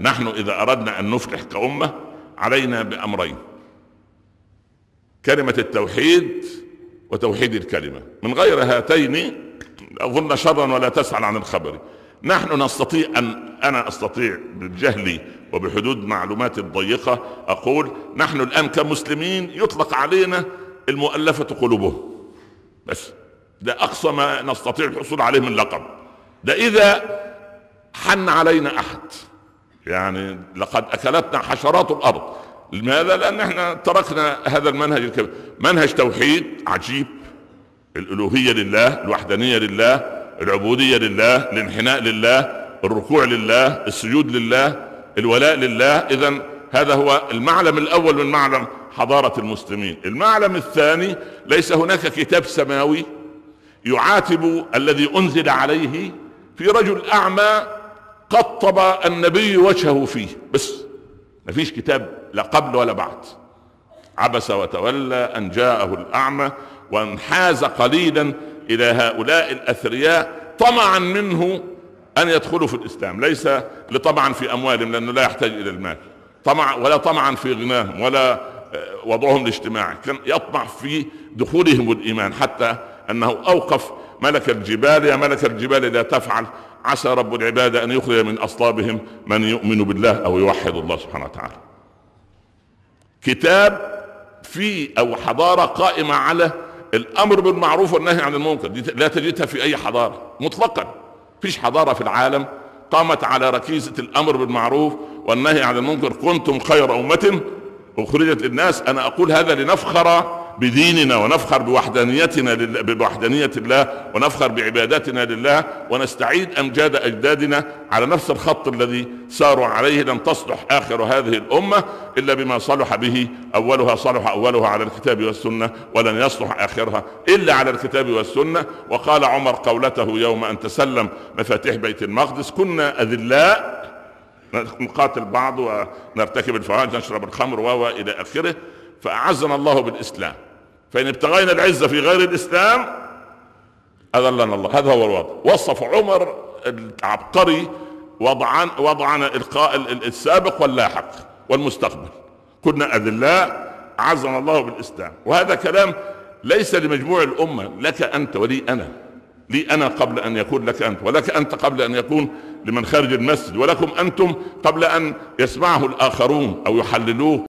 نحن إذا أردنا أن نفلح كأمة علينا بأمرين: كلمة التوحيد وتوحيد الكلمة. من غير هاتين أظن شرا ولا تسأل عن الخبر. نحن نستطيع أن أنا أستطيع بجهلي وبحدود معلوماتي الضيقة أقول نحن الآن كمسلمين يطلق علينا المؤلفة قلوبهم، بس ده أقصى ما نستطيع الحصول عليه من لقب. ده إذا حن علينا أحد، يعني لقد أكلتنا حشرات الأرض. لماذا؟ لأن احنا تركنا هذا المنهج الكبير، منهج توحيد عجيب: الألوهية لله، الوحدانية لله، العبودية لله، الانحناء لله، الركوع لله، السجود لله، الولاء لله. إذا هذا هو المعلم الأول من معلم حضارة المسلمين. المعلم الثاني: ليس هناك كتاب سماوي يعاتب الذي أنزل عليه. في رجل أعمى قطب النبي وجهه فيه، بس ما فيش كتاب لا قبل ولا بعد. عبس وتولى أن جاءه الأعمى وانحاز قليلا إلى هؤلاء الأثرياء طمعا منه أن يدخلوا في الإسلام، ليس لطمعا في أموالهم لأنه لا يحتاج إلى المال، طمع ولا طمعا في غناهم ولا وضعهم الاجتماعي، كان يطمع في دخولهم الإيمان، حتى أنه أوقف ملك الجبال: يا ملك الجبال لا تفعل، عسى رب العباد أن يخرج من أصلابهم من يؤمن بالله أو يوحد الله سبحانه وتعالى. كتاب في أو حضارة قائمة على الأمر بالمعروف والنهي عن المنكر، دي لا تجدها في أي حضارة مطلقا. فيش حضارة في العالم قامت على ركيزة الأمر بالمعروف والنهي عن المنكر. كنتم خير أمة أخرجت الناس. أنا أقول هذا لنفخر بديننا ونفخر بوحدانيتنا لله، بوحدانية الله، ونفخر بعباداتنا لله، ونستعيد أمجاد أجدادنا على نفس الخط الذي ساروا عليه. لن تصلح آخر هذه الأمة إلا بما صلح به أولها. صلح أولها على الكتاب والسنة، ولن يصلح آخرها إلا على الكتاب والسنة. وقال عمر قولته يوم أن تسلم مفاتيح بيت المقدس: كنا أذلاء نقاتل بعض ونرتكب الفواحش نشرب الخمر إلى آخره، فأعزنا الله بالإسلام، فإن ابتغينا العزة في غير الإسلام أذلنا الله. هذا هو الوضع. وصف عمر العبقري وضعنا إلقاء السابق واللاحق والمستقبل. كنا أذلاء أعزنا الله بالإسلام. وهذا كلام ليس لمجموع الأمة، لك أنت ولي أنا، لي أنا قبل أن يكون لك أنت، ولك أنت قبل أن يكون لمن خارج المسجد، ولكم أنتم قبل أن يسمعه الآخرون أو يحللوه.